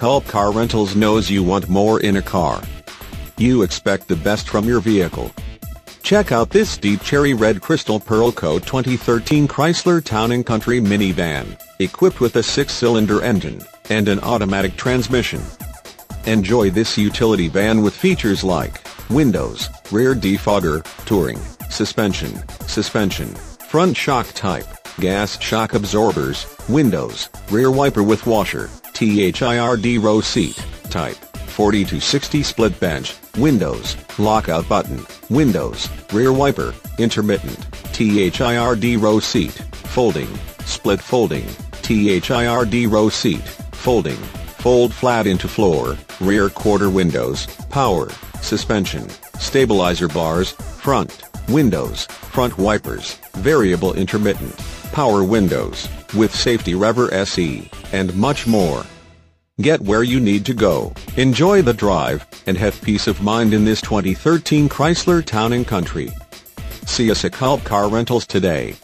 Kulp Car Rentals knows you want more in a car. You expect the best from your vehicle. Check out this deep cherry red crystal pearl coat 2013 Chrysler Town & Country minivan, equipped with a 6-cylinder engine and an automatic transmission. Enjoy this utility van with features like windows, rear defogger, touring, suspension, front shock type, gas shock absorbers, windows, rear wiper with washer, third row seat, type, 40-60 split bench, windows, lockout button, windows, rear wiper, intermittent, third row seat, folding, split folding, third row seat, folding, fold flat into floor, rear quarter windows, power, suspension, stabilizer bars, front, windows, front wipers, variable intermittent, power windows, with safety rever SE, and much more. Get where you need to go, enjoy the drive, and have peace of mind in this 2013 Chrysler Town & Country. See us at Kulp Car Rentals today.